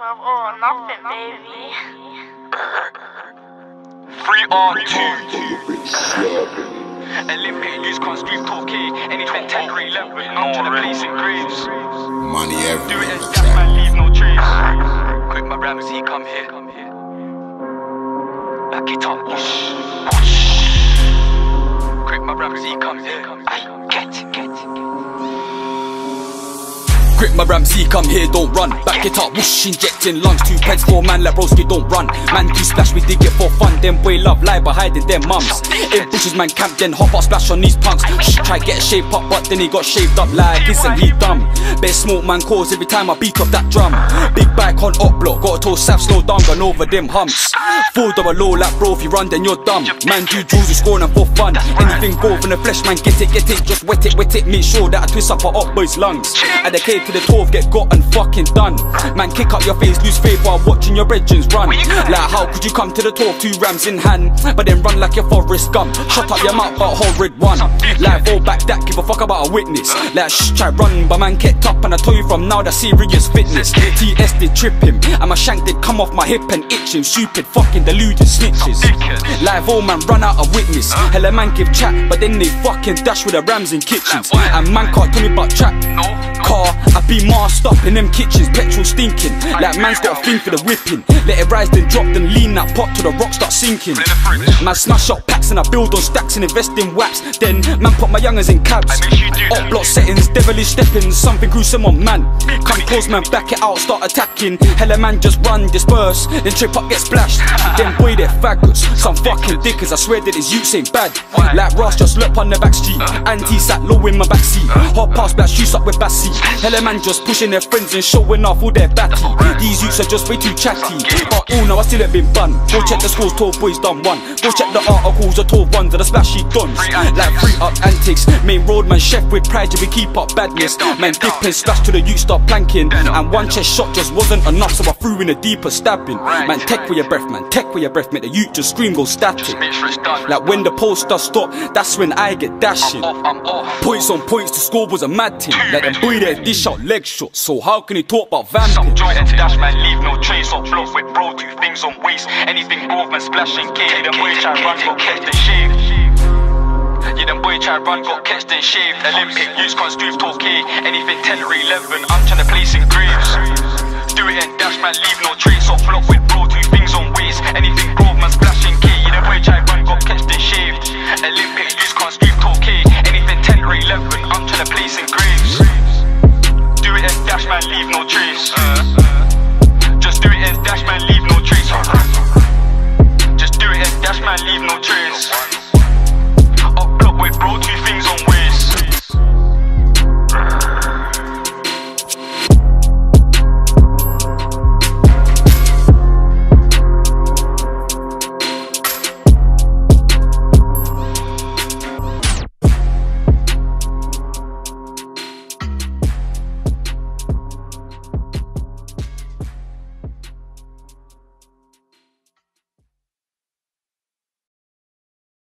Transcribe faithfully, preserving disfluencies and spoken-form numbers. twelve or nothing, baby. Free on two. Olympic use conscript talk here. Anything ten or eleven, none to the place in graves. Money everywhere. Do it as gas man, leave no trace. Quick, my rhymes, he come here. Back it up, whoosh. Quick, my rhymes, he come here. I get, get, get. Grip my rams, he come here, don't run. Back it up, whoosh, injecting lungs. Two pence for man like broski, don't run. Man do splash, we dig it for fun. Them boy love lie by hiding their mums. In bushes man camp, then hop up, splash on these punks. Shh, try get a shape up, but then he got shaved up like this and he dumb. Bear smoke man calls every time I beat up that drum. Big bike on up block, got a toe sap, slow down, gone over them humps. Four double low like bro, if you run then you're dumb. Man do jewels, you scoring and for fun. Anything go from the flesh man, get it, get it. Just wet it, wet it, make sure that I twist up a up boy's lungs. And the K to the twelve, get got and fucking done. Man, kick up your face, lose faith while watching your brethrens run. Like, how could you come to the twelve, two rams in hand, but then run like your forest gum? Shut up your mouth, but horrid one. Like, fall back that, give a fuck about a witness. Like, shh, try run, but man, kept up, and I told you from now that serious fitness. T S did trip him, and my shank did come off my hip and itch him. Stupid, fucking deluded snitches. Like, all man, run out of witness. Hella man, give chat, but then they fucking dash with the rams in kitchens. And man, can't tell me about trap. Car, I be masked up in them kitchens, petrol stinking. Like man's got a thing for the whipping. Let it rise, then drop, then lean that pot till the rock start sinking. Man smash up packs and I build on stacks and invest in waps. Then man put my youngers in cabs. Up block settings, devilish stepping, something gruesome on man. Come close man, back it out, start attacking. Hella man just run, disperse, then trip up, get splashed. Then boy they're faggots, some fucking dickers. I swear that his youths ain't bad. Like Ross just lurk on the back street. Anti sat low in my backseat. Hop past black shoes up with Bassie. Hella man just pushing their friends and showing off all their batty. These youths are just way too chatty. But all now I still ain't been banned. Go check the scores, twelve boys done one. Go check the articles, the twelve ones and the splashy dons. Like free up antics, main road man chef with pride. If we keep up badness, man dip and slash till the youth start planking. And one chest shot just wasn't enough, so I threw in a deeper stabbing. Man tech with your breath, man tech with your breath. Make the youth just scream, go static. Like when the post does stop, that's when I get dashing. Points on points, the score was a mad thing. Like them boy there dish out leg shots, so how can you talk about vamping? Some joint and dash man, leave no trace. Or block with bro, two things on waist. Anything growth man splashing K. Them boy try run, got catched and shaved. Yeah, them boy try run, got catched and shaved. Olympic use conscript talk K. Anything ten or eleven, I'm trying to place in graves. Do it and dash man, leave no trace. Or block with bro, two things on waist. Anything growth man splashing K. Yeah, them boy try run, got catched and shaved. Olympic use conscript talk K. Anything ten or eleven, I'm trying to place in graves. Do it and dash man, leave no trace. Uh, uh.